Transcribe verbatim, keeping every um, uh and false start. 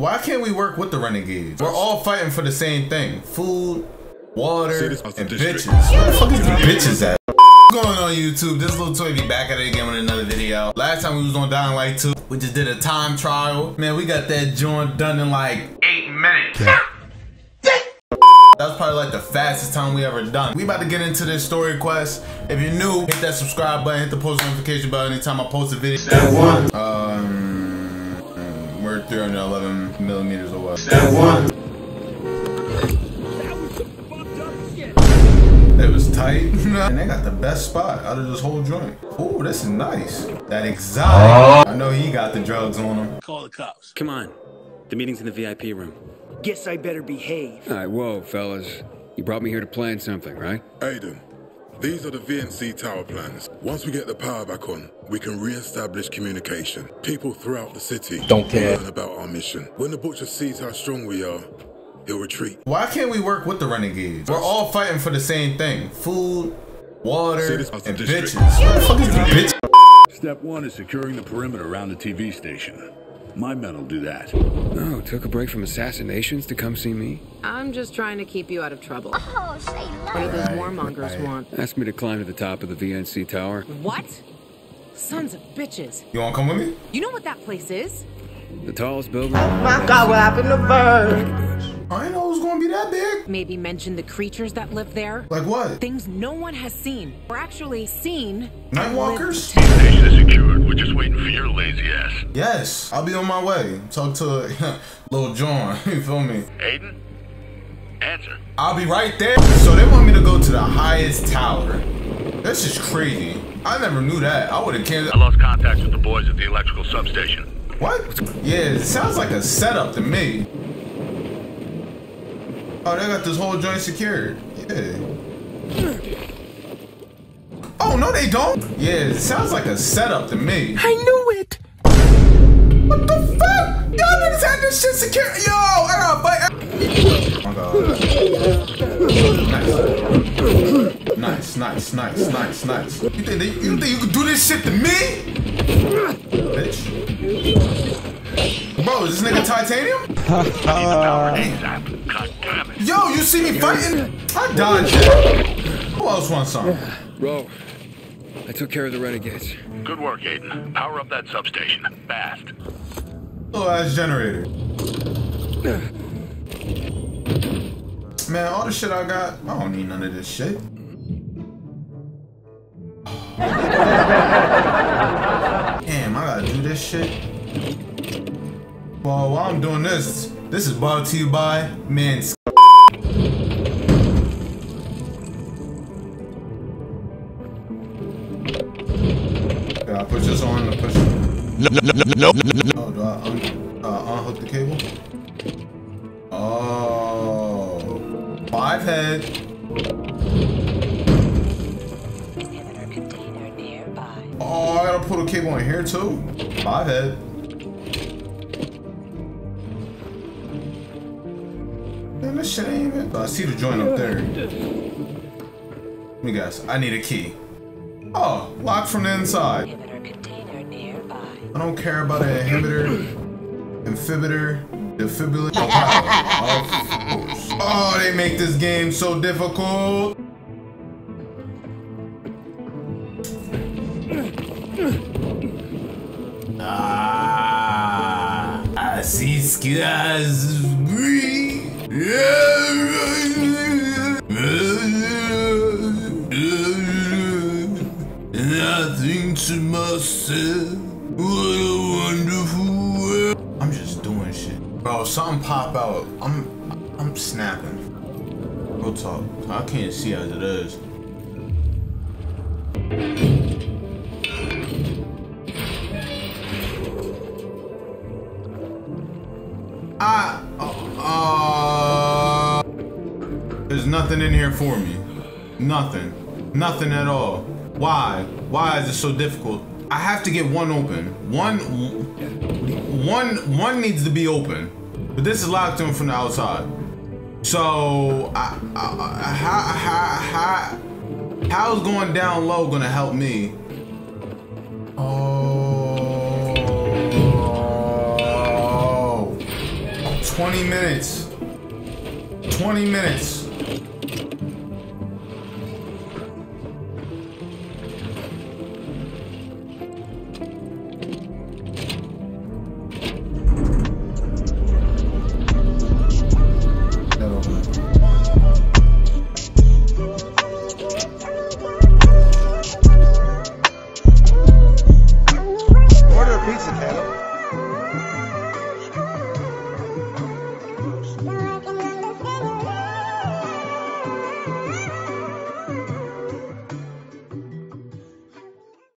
Why can't we work with the renegades? We're all fighting for the same thing. Food, water, and bitches. Where the fuck is the bitches at? What's going on YouTube? This little toy be back at it again with another video. Last time we was on Dying Light two. We just did a time trial. Man, we got that joint done in like eight minutes. Yeah. That was probably like the fastest time we ever done. We about to get into this story quest. If you're new, hit that subscribe button, hit the post notification bell anytime I post a video. Step one. Um, we're three hundred eleven millimeters away. Step one. It was tight. And they got the best spot out of this whole joint. Oh, this is nice. That exotic. I know he got the drugs on him. Call the cops. Come on. The meeting's in the V I P room. Guess I better behave. All right, whoa, fellas. You brought me here to plan something, right? Aiden, these are the V N C tower plans. Once we get the power back on, we can re-establish communication. People throughout the city don't care learn about our mission. When the butcher sees how strong we are, he'll retreat. Why can't we work with the renegades? We're all fighting for the same thing. Food, water, and bitches. What the fuck is the bitch? Step one is securing the perimeter around the T V station. My men will do that. Oh, took a break from assassinations to come see me? I'm just trying to keep you out of trouble. Oh, say no. What do those warmongers right. want? Asked me to climb to the top of the V N C tower. What? Sons of bitches. You wanna come with me? You know what that place is? The tallest building. Oh my god, what happened to Bird? I didn't know it was gonna be that big. Maybe mention the creatures that live there. Like what? Things no one has seen. Or actually seen. Nightwalkers? Station is secured. We're just waiting for your lazy ass. Yes, I'll be on my way. Talk to Lil John. You feel me? Aiden, answer. I'll be right there. So they want me to go to the highest tower. That's just crazy. I never knew that. I would have canceled. I lost contact with the boys at the electrical substation. What? Yeah, it sounds like a setup to me. Oh, they got this whole joint secured. Yeah. Oh, no, they don't. Yeah, it sounds like a setup to me. I knew it. What the fuck? Y'all niggas had this shit secured. Yo, I got a bite. Oh, God. Nice, nice, nice, nice, nice. You think, they, you think you could do this shit to me? Bitch. Bro, is this nigga titanium? Yo, you see me fighting? I dodged it. Who else wants something? Bro, I took care of the renegades. Good work, Aiden. Power up that substation. Fast. Little ass generator. Man, all the shit I got, I don't need none of this shit. Damn, I gotta do this shit. Well, while I'm doing this, this is brought to you by V N C. I push this on to push it. No, no, no, no, no. Oh, do I un uh, unhook the cable? Oh. Five head. Inhibitor container nearby. Oh, I gotta put a cable in here too. Five head. Man, this shit ain't even. Oh, I see the joint up there. Let me guess. I need a key. Oh, lock from the inside. I don't care about an inhibitor, inhibitor, defibrillator. Oh, they make this game so difficult. Ah, I see skies. Nothing to myself. What a wonderful world. I'm just doing shit. Bro, something pop out. I'm I'm snapping. Real talk. I can't see as it is. I uh, uh There's nothing in here for me. Nothing. Nothing at all. Why? Why is it so difficult? I have to get one open. One, one, one needs to be open, but this is locked in from the outside. So, I, I, I, how, how, how, how's going down low gonna help me? Oh, twenty minutes. twenty minutes.